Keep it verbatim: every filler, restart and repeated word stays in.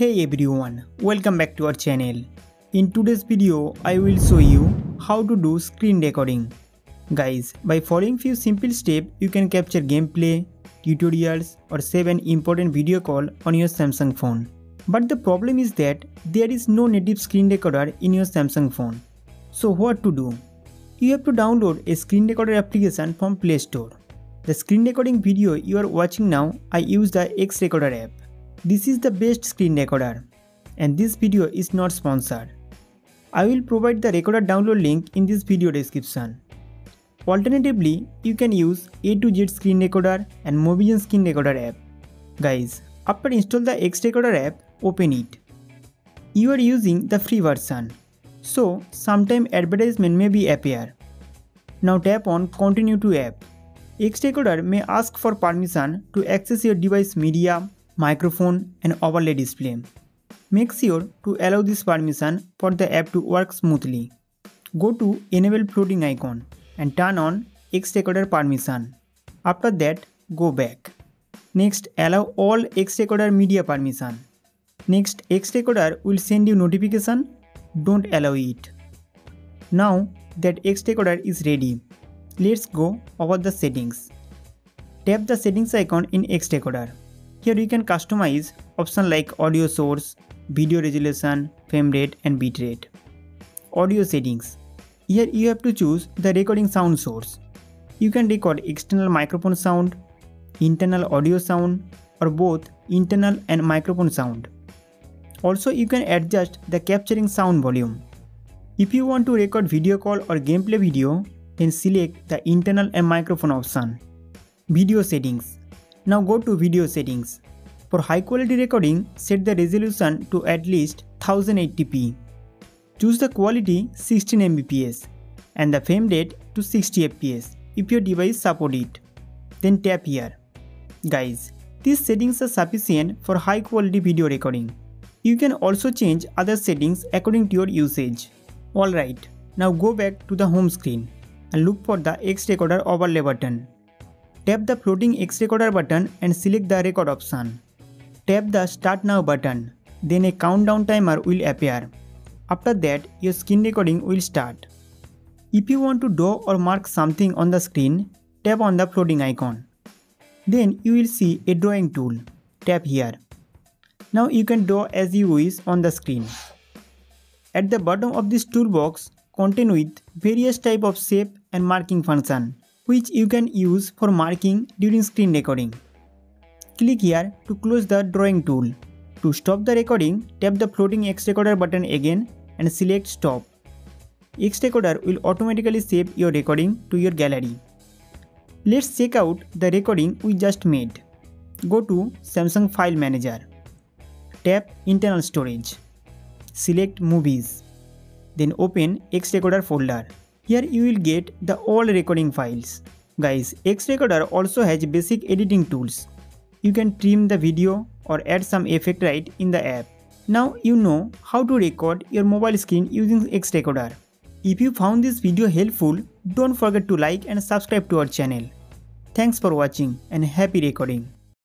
Hey everyone, welcome back to our channel. In today's video, I will show you how to do screen recording. Guys, by following few simple steps, you can capture gameplay, tutorials or save an important video call on your Samsung phone. But the problem is that there is no native screen recorder in your Samsung phone. So what to do? You have to download a screen recorder application from Play Store. The screen recording video you are watching now, I use the XRecorder app. This is the best screen recorder and this video is not sponsored. I will provide the recorder download link in this video description. Alternatively, you can use A to Z screen recorder and Mobizen screen recorder app. Guys, after install the XRecorder app, open it. You are using the free version, so sometime advertisement may be appear. Now tap on continue to app. XRecorder may ask for permission to access your device media, microphone and overlay display. Make sure to allow this permission for the app to work smoothly. Go to enable floating icon and turn on XRecorder permission. After that, go back. Next, allow all XRecorder media permission. Next, XRecorder will send you notification, don't allow it. Now that XRecorder is ready, let's go over the settings. Tap the settings icon in XRecorder. Here you can customize options like audio source, video resolution, frame rate and bitrate. Audio settings. Here you have to choose the recording sound source. You can record external microphone sound, internal audio sound or both internal and microphone sound. Also you can adjust the capturing sound volume. If you want to record video call or gameplay video, then select the internal and microphone option. Video settings. Now go to video settings. For high quality recording, set the resolution to at least ten eighty p. Choose the quality sixteen megabits per second and the frame rate to sixty f p s if your device supports it. Then tap here. Guys, these settings are sufficient for high quality video recording. You can also change other settings according to your usage. Alright, now go back to the home screen and look for the XRecorder overlay button. Tap the floating XRecorder button and select the record option. Tap the Start Now button, then a countdown timer will appear. After that, your screen recording will start. If you want to draw or mark something on the screen, tap on the floating icon. Then you will see a drawing tool. Tap here. Now you can draw as you wish on the screen. At the bottom of this toolbox, contain with various type of shape and marking function, which you can use for marking during screen recording. Click here to close the drawing tool. To stop the recording, tap the floating XRecorder button again and select stop. XRecorder will automatically save your recording to your gallery. Let's check out the recording we just made. Go to Samsung File Manager. Tap Internal Storage. Select Movies. Then open XRecorder folder. Here you will get the all recording files. Guys, XRecorder also has basic editing tools. You can trim the video or add some effect right in the app. Now you know how to record your mobile screen using XRecorder. If you found this video helpful, don't forget to like and subscribe to our channel. Thanks for watching and happy recording.